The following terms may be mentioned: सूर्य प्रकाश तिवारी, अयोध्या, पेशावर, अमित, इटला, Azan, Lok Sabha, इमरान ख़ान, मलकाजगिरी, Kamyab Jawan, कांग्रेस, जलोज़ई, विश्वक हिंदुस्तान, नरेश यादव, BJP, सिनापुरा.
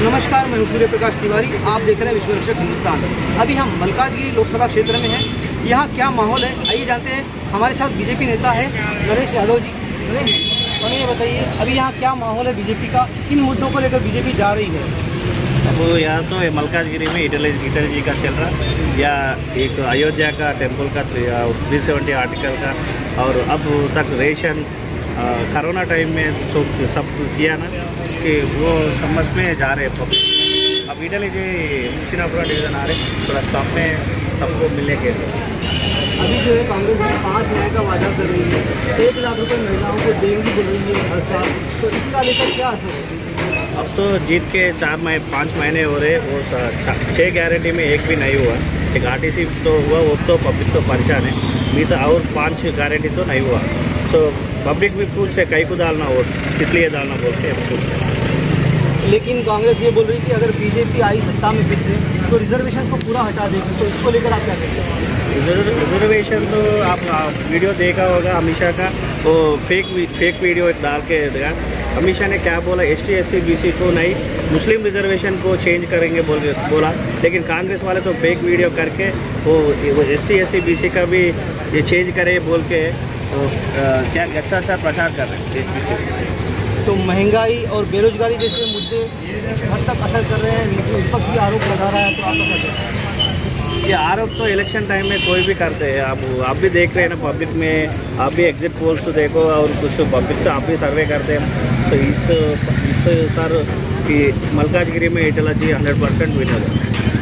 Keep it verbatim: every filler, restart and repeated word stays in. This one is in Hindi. नमस्कार, मैं सूर्य प्रकाश तिवारी, आप देख रहे हैं विश्वक हिंदुस्तान। अभी हम मलकाजगिरी लोकसभा क्षेत्र में हैं। यहाँ क्या माहौल है, आइए जानते हैं। हमारे साथ बीजेपी नेता है नरेश यादव जी। नरेश, और ये बताइए अभी यहाँ क्या माहौल है बीजेपी का, किन मुद्दों को लेकर बीजेपी जा रही है? अब यहाँ तो मलकाजगिरी में इटला जी का चल रहा, या एक अयोध्या का टेम्पल का थ्री सेवेंटी आर्टिकल का, और अब तक रेशन कोरोना टाइम में सब किया ना कि वो समझ में जा रहे हैं। अब इटली जी सिनापुरा डिवीज़न आ रहे हैं थोड़ा स्टॉप में सबको मिलने के लिए। अभी जो है कांग्रेस में पाँच लाख का वादा कर रही है, एक लाख रुपये महिलाओं को देंगी बोल रही है हर साल, तो इसका लेकर क्या असर है? अब तो जीत के चार महीने पाँच महीने हो रहे, वो छः गारंटी में एक भी नहीं हुआ। एक आर टी सी तो हुआ, वो तो पब्लिक तो परेशान है, नहीं तो और पाँच गारंटी तो नहीं हुआ। तो पब्लिक भी पूछ है कहीं को डालना हो, इसलिए डालना बोलते हैं। लेकिन कांग्रेस ये बोल रही कि अगर बीजेपी आई सत्ता में फिर से तो रिजर्वेशन को पूरा हटा देगी, तो इसको लेकर आप क्या कहते हैं? रिजर्वेशन तो आप, आप वीडियो देखा होगा अमित शाह का, वो फेक फेक वीडियो एक डाल के देखा। अमित शाह ने क्या बोला, S T S C B C को नहीं, मुस्लिम रिजर्वेशन को चेंज करेंगे बोल बोला। लेकिन कांग्रेस वाले तो फेक वीडियो करके वो S T S C B C का भी ये चेंज करे बोल के तो क्या अच्छा अच्छा प्रचार कर रहे हैं देश में। तो महंगाई और बेरोजगारी जैसे मुद्दे हद तक असर कर रहे हैं, लेकिन उस पर भी आरोप लगा रहा है, तो आप लोग ये आरोप तो इलेक्शन टाइम में कोई भी करते हैं। आप आप भी देख रहे हैं ना पब्लिक में, आप भी एग्जिट पोल्स तो देखो और कुछ पब्लिक से आप भी सर्वे करते हैं। तो इस, इस सर कि मलकाजगिरी में इटला ji hundred percent winner है।